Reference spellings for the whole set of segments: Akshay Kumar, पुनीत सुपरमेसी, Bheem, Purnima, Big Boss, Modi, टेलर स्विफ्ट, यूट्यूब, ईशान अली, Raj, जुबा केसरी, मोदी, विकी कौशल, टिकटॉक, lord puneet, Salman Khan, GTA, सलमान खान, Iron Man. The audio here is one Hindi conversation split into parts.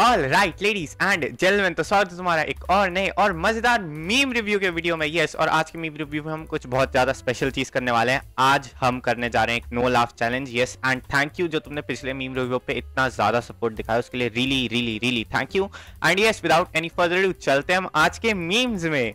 All right ladies and gentleman, तो स्वागत है तुम्हारा एक और नए और मजेदार मीम रिव्यू के वीडियो में। यस, और आज के मीम रिव्यू में हम कुछ बहुत ज्यादा स्पेशल चीज करने वाले हैं। आज हम करने जा रहे हैं एक no laugh challenge. Yes and thank you जो तुमने पिछले मीम रिव्यू पे इतना ज्यादा सपोर्ट दिखाया, उसके लिए really really really thank you. And yes, without any further do चलते हैं हम आज के मीम्स में।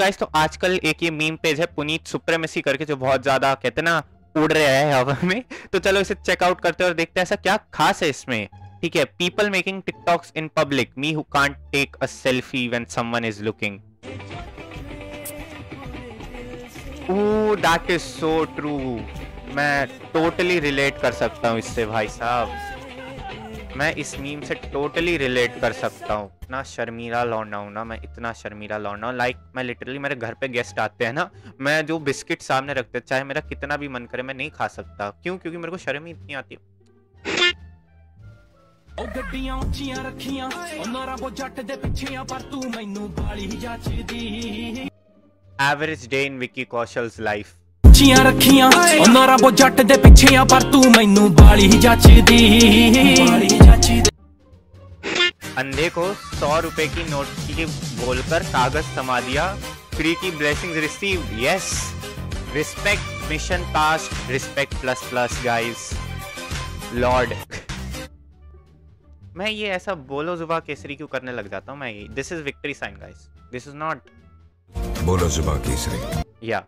गाइस, तो आजकल एक ये मीम पेज है पुनीत सुपरमेसी करके, जो बहुत ज्यादा कहते ना उड़ रहा है हवा में, तो चलो इसे चेकआउट करते हैं और देखते हैं ऐसा क्या खास है इसमें। ठीक है, people making TikToks in public, me who can't take a selfie when someone is looking. Oh that is so true, मैं टोटली रिलेट कर सकता हूँ इससे। भाई साहब, मैं इस मीम से टोटली रिलेट कर सकता हूँ। इतना शर्मीला लौंडा हूँ ना मैं, इतना शर्मीला लौंडा हूँ। लाइक मैं लिटरली, मेरे घर पे गेस्ट आते हैं ना, मैं जो बिस्किट सामने रखते, चाहे मेरा कितना भी मन करे मैं नहीं खा सकता। क्यों? क्योंकि मेरे को शर्म ही इतनी आती है। Average day in Vicky Kaushal's life. अंधे को 100 रुपए की नोट की बोलकर कागज थमा दिया, फ्री की blessings received. Yes, respect mission passed, respect plus plus guys lord. मैं ये ऐसा बोलो जुबा केसरी क्यों करने लग जाता हूँ मैं। ये this is victory sign guys, this is not बोलो जुबा केसरी। या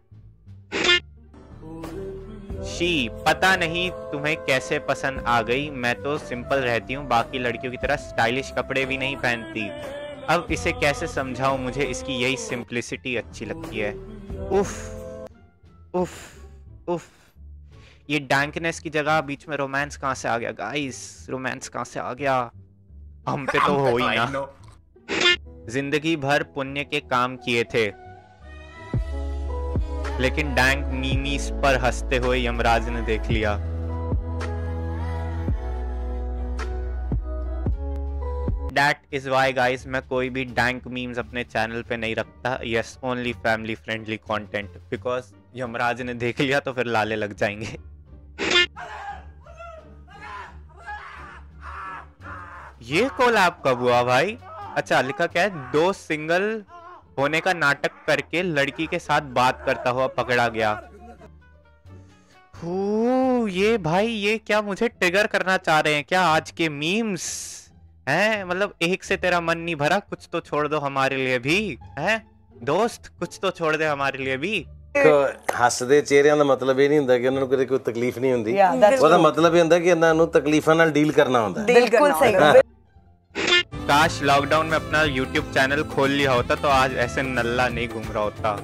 शी, पता नहीं तुम्हें कैसे पसंद आ गई, मैं तो सिंपल रहती हूँ, बाकी लड़कियों की तरह स्टाइलिश कपड़े भी नहीं पहनती। अब इसे कैसे समझाऊं, मुझे इसकी यही सिंपलिसिटी अच्छी लगती है। उफ उफ उफ, ये डैंकनेस की जगह बीच में रोमांस कहाँ से आ गया गाइस? रोमांस कहाँ से आ गया? हम पे तो हो ही ना। जिंदगी भर पुण्य के काम किए थे, लेकिन डैंक मीमीस पर हंसते हुए यमराज ने देख लिया। That is why guys, मैं कोई भी डैंक मीम्स अपने चैनल पे नहीं रखता। Yes, only family friendly content, because Yamraj ने देख लिया तो फिर लाले लग जाएंगे। ये कोलैब कब हुआ भाई? अच्छा, लिखा क्या है, 2 सिंगल होने का नाटक करके लड़की के साथ बात करता हुआ पकड़ा गया। ये भाई, ये क्या मुझे ट्रिगर करना चाह रहे हैं क्या आज के मीम्स? हैं, मतलब एक से तेरा मन नहीं भरा, कुछ तो छोड़ दो हमारे लिए भी। हैं दोस्त, कुछ तो छोड़ दे हमारे लिए भी। हंसते चेहरे का मतलब ये नहीं होता कि उन्हें कोई तकलीफ नहीं होती, उसका मतलब ये होता कि इन्हें तकलीफों से डील करना होता है। बिल्कुल सही। काश लॉकडाउन में अपना YouTube चैनल खोल लिया होता तो आज ऐसे नल्ला नहीं घूम रहा होता।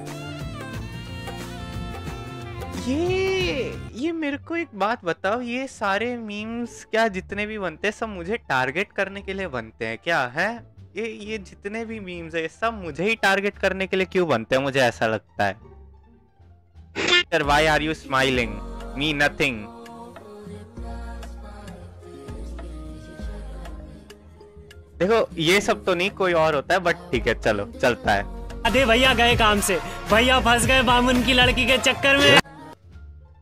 ये मेरे को एक बात बताओ, ये सारे मीम्स क्या जितने भी बनते हैं सब मुझे टारगेट करने के लिए बनते हैं क्या? है ये जितने भी मीम्स है सब मुझे ही टारगेट करने के लिए क्यों बनते हैं? मुझे ऐसा लगता है। Sir, why are you smiling me? Nothing. देखो, ये सब तो नहीं, कोई और होता है, बट ठीक है चलो चलता है। अरे भैया गए काम से, भैया फंस गए बामुन की लड़की के चक्कर में।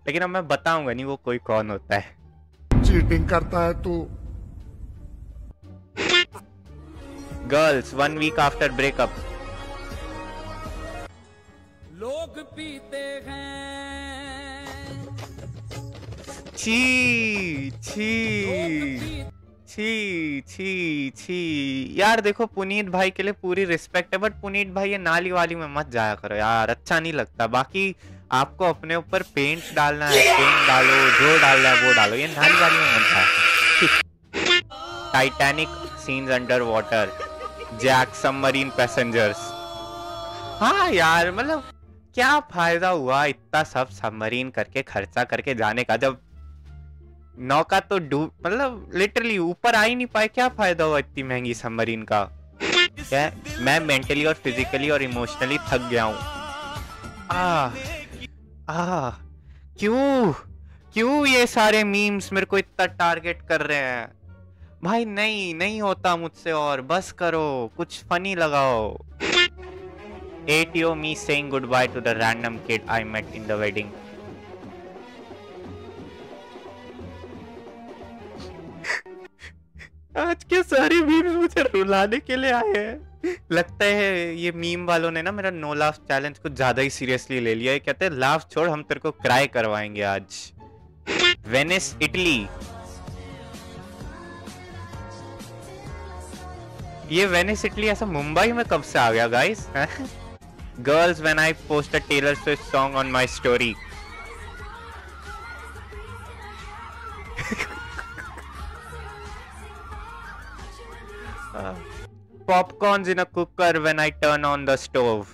लेकिन अब मैं बताऊंगा नहीं वो कोई कौन होता है। चीटिंग करता है तू। Girls 1 week after breakup. लोग पीते हैं। छी छी छी छी छी। यार देखो, पुनीत भाई के लिए पूरी रिस्पेक्ट है, बट पुनीत भाई ये नाली वाली में मत जाया करो यार, अच्छा नहीं लगता। बाकी आपको अपने ऊपर पेंट डालना है, पेंट डालो, जो डालना है वो डालो, ये नाली वाली में मत जाया। Titanic scenes under water, Jack submarine passengers. हाँ यार, मतलब क्या फायदा हुआ इतना सब सबमरीन करके खर्चा करके जाने का, जब नौका तो डूब, मतलब लिटरली ऊपर आ ही नहीं पाए। क्या फायदा हुआ इतनी महंगी सबमरीन का? क्या मैं मेंटली और फिजिकली और इमोशनली थक गया हूँ। क्यों क्यों ये सारे मीम्स मेरे को इतना टारगेट कर रहे हैं भाई? नहीं नहीं होता मुझसे, और बस करो कुछ फनी लगाओ। ATO me saying good bye to the random kid I met in the wedding. आज के सारे मीम्स मुझे रुलाने के लिए आए हैं। लगता है ये मीम वालों ने ना मेरा नो लाफ चैलेंज कुछ ज्यादा ही सीरियसली ले लिया है। कहते हैं लाफ छोड़ हम तेरे को क्राई करवाएंगे आज। वेनिस इटली, ये वेनिस इटली ऐसा मुंबई में कब से आ गया guys? Girls when I posted टेलर स्विफ्ट song on my story. Popcorns in a cooker when I turn on the stove.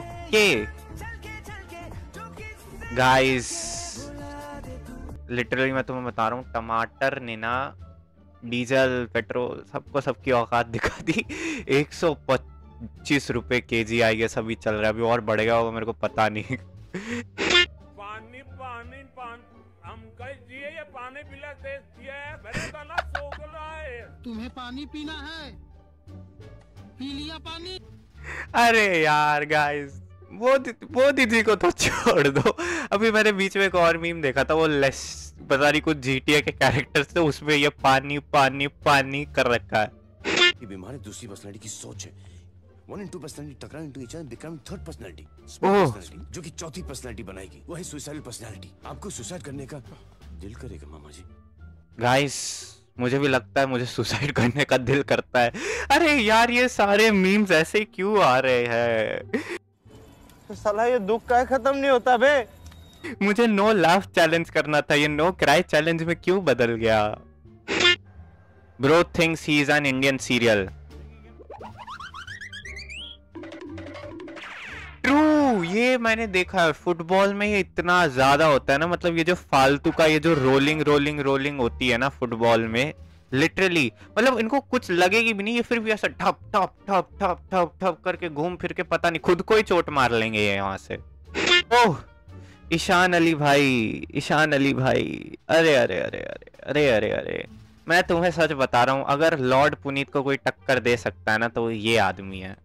Okay, guys, literally मैं तुम्हें बता रहा हूँ, टमाटर ने ना डीजल पेट्रोल सबको सबकी औकात दिखा दी। 125 रुपए केजी आई है, सभी चल रहा है, अभी और बढ़ेगा वो मेरे को पता नहीं। पानी पिला दिया है, है। तुम्हें पानी पीना है, पी लिया पानी। अरे यार गाइस, वो दीदी को तो छोड़ दो। अभी मैंने बीच में एक और मीम देखा था, वो लेस पता नहीं कुछ GTA के कैरेक्टर्स थे, उसमें ये पानी पानी पानी कर रखा है। ये बीमारी दूसरी पर्सनैलिटी की सोच है, 1 and 2 पर्सनैलिटी टकरा into each other, become 3rd personality, जो कि 4थी पर्सनैलिटी बनाएगी, वो है सुसाइडल पर्सनैलिटी। आपको सुसाइड करने का दिल करेगा मामा जी। गाइस मुझे भी लगता है मुझे सुसाइड करने का दिल करता है। अरे यार ये सारे मीम्स ऐसे क्यों आ रहे हैं? तो साला ये दुख का खत्म नहीं होता बे। मुझे नो लाफ चैलेंज करना था, ये नो क्राई चैलेंज में क्यों बदल गया? Bro thinks he is an Indian serial. ये मैंने देखा है फुटबॉल में, ये इतना ज्यादा होता है ना, मतलब ये जो फालतू का ये जो रोलिंग रोलिंग रोलिंग होती है ना फुटबॉल में, लिटरली मतलब इनको कुछ लगेगी भी नहीं, ये फिर भी ऐसा ठप ठप ठप ठप ठप ठप करके घूम फिर के पता नहीं खुद को ही चोट मार लेंगे ये यहाँ से। ओह ईशान अली भाई, ईशान अली भाई, अरे अरे अरे अरे अरे अरे अरे, मैं तुम्हें सच बता रहा हूँ, अगर लॉर्ड पुनीत को कोई टक्कर दे सकता है ना तो ये आदमी है।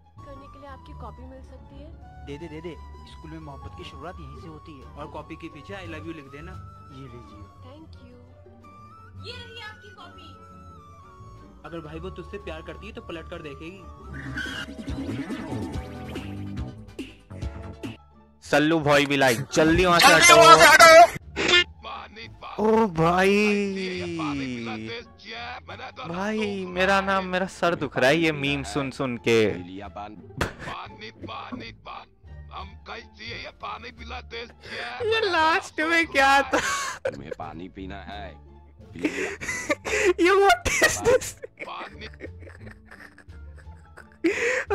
दे दे स्कूल में मोहब्बत की शुरुआत यहीं से होती है, और कॉपी के पीछे आई लव यू लिख देना। ये लीजिए, थैंक यू, ये रही आपकी कॉपी। अगर भाई वो तुझसे प्यार करती है तो पलट कर देखेगी। सल्लू भाई भी लाइक, जल्दी वहाँ से हटो। ओ भाई भाई मेरा नाम, मेरा सर दुख रहा है ये मीम सुन सुन के। ये लास्ट में क्या था? तुम्हें पानी पीना है। ये what is this?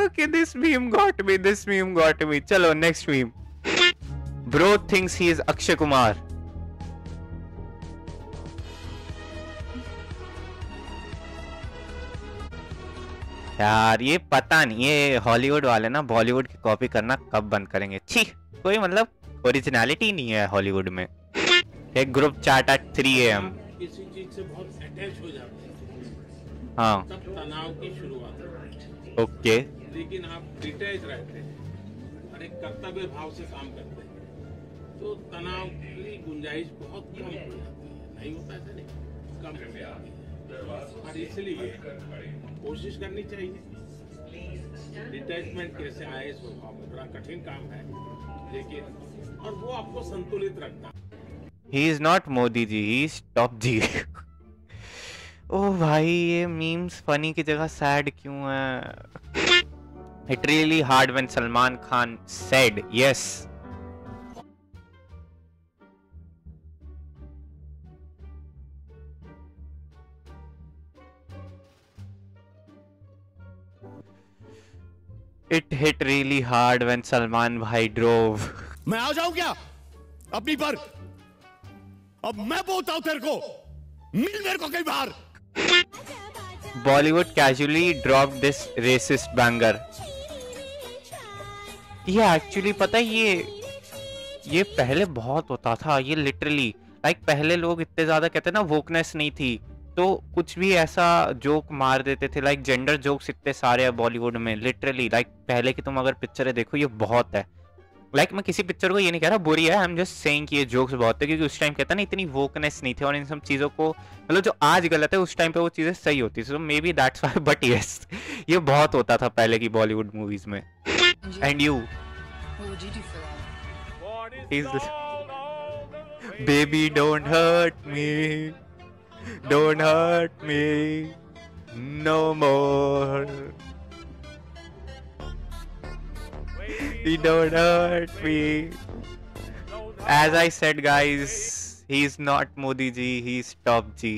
Okay this meme got me, this meme got me. चलो next meme. Bro thinks he is Akshay Kumar. यार ये पता नहीं ये हॉलीवुड वाले ना बॉलीवुड की कॉपी करना कब बंद करेंगे। छी, कोई मतलब ओरिजिनलिटी नहीं है हॉलीवुड में। एक ग्रुप चैट एट 3 AM। किसी चीज से बहुत अटैच हो जाते हैं। हाँ। तब तनाव की शुरुआत। ओके। लेकिन आप डिटैच रहते हैं और एक कर्तव्य भाव से काम करते हैं, तो तनाव की गुंजाइश बहुत कम हो जाती है। नहीं होता ऐसा नहीं, कम हो जाती है, और इसलिए कोशिश करनी चाहिए डिटैचमेंट कैसे आए। बड़ा कठिन काम है लेकिन, और वो आपको संतुलित रखता। He is not मोदी ji, he is top जी। ओ भाई ये मीम्स फनी की जगह सैड क्यों है? It really hard when सलमान खान said yes. It hit really hard when Salman भाई drove. मैं आ जाऊं क्या अपनी पर? अब मैं बोलता हूं तेरे को, मिल मेरे को कई बार। Bollywood casually dropped this racist banger. ये एक्चुअली पता है ये पहले बहुत होता था, ये लिटरली लाइक पहले लोग इतने ज्यादा कहते ना वोकनेस नहीं थी, तो कुछ भी ऐसा जोक मार देते थे, लाइक जेंडर जोक्स इतने सारे हैं बॉलीवुड में, लिटरली लाइक पहले की तुम अगर पिक्चरें देखो ये बहुत है। लाइक मैं किसी पिक्चर को ये नहीं कह रहा बुरी है, आई एम जस्ट सेइंग कि ये जोक्स बहुत थे, क्योंकि उस टाइम कहता ना इतनी वोकनेस नहीं थी और इन सब चीज़ों को मतलब जो आज गलत है उस टाइम पे वो चीज़ें सही होती थी, so maybe that's why, but yes ये बहुत होता था पहले की बॉलीवुड मूवीज में। And you baby don't hurt me, don't hurt me no more, he don't hurt me. As I said guys, he is not Modi ji, he is top ji.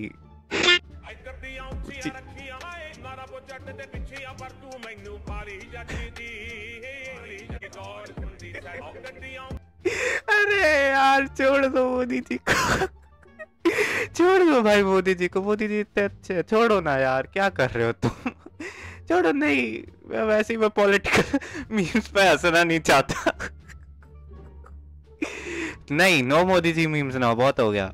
अरे यार छोड़ दो मोदी जी को, छोड़ दो भाई मोदी जी को, मोदी जी इतने अच्छे, छोड़ो ना यार क्या कर रहे हो तुम, छोड़ो नहीं, मैं वैसे ही मैं पॉलिटिकल मीम्स पे हंसना नहीं चाहता। नहीं नो मोदी जी मीम्स ना, बहुत हो गया।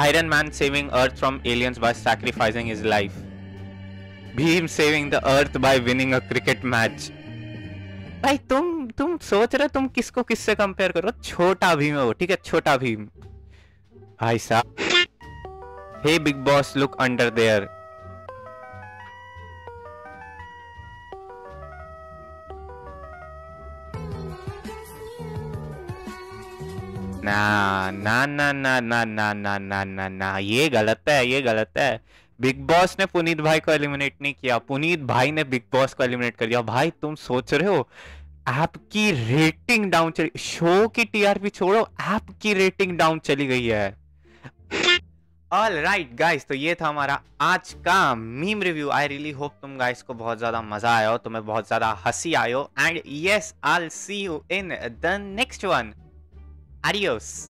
Iron Man saving earth from aliens by sacrificing his life, Bheem saving the earth by winning a cricket match. भाई तुम सोच रहे तुम किसको किससे कंपेयर करो, छोटा भीम है वो, ठीक है छोटा भीम भाई साहब। Hey Big Boss, look under there. ना ना ना ना ना ना ना ना ना ना, ये गलत है, ये गलत है। बिग बॉस ने पुनीत भाई को एलिमिनेट नहीं किया, पुनीत भाई ने बिग बॉस को एलिमिनेट कर दिया। भाई तुम सोच रहे हो आपकी रेटिंग डाउन चली, शो की टीआरपी छोड़ो आपकी रेटिंग डाउन चली गई है। ऑल राइट गाइस, तो ये था हमारा आज का meme review. I really hope तुम गाइस को बहुत ज़्यादा मज़ा आया हो, तुम्हें बहुत ज़्यादा हंसी आयो, and yes I will see you in the next one. Adios.